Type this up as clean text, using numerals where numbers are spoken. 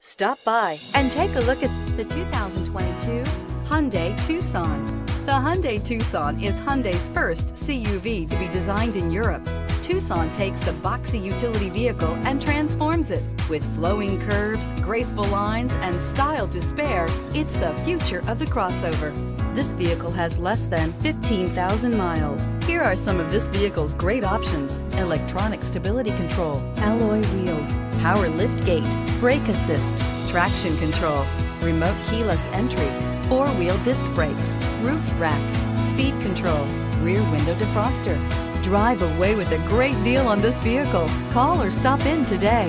Stop by and take a look at the 2022 Hyundai Tucson. The Hyundai Tucson is Hyundai's first CUV to be designed in Europe. Tucson takes the boxy utility vehicle and transforms it. With flowing curves, graceful lines, and style to spare, it's the future of the crossover. This vehicle has less than 15,000 miles. Here are some of this vehicle's great options: electronic stability control, alloy wheels, power lift gate, brake assist, traction control, remote keyless entry, four-wheel disc brakes, roof rack, speed control, rear window defroster. Drive away with a great deal on this vehicle. Call or stop in today.